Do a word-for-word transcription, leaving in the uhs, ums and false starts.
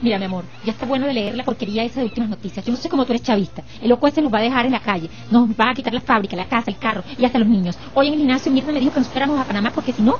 Mira, mi amor, ya está bueno de leer la porquería esa de Últimas Noticias. Yo no sé cómo tú eres chavista. El loco ese nos va a dejar en la calle. Nos va a quitar la fábrica, la casa, el carro y hasta los niños. Hoy en el gimnasio, mi hermano me dijo que nos fuéramos a Panamá porque si no...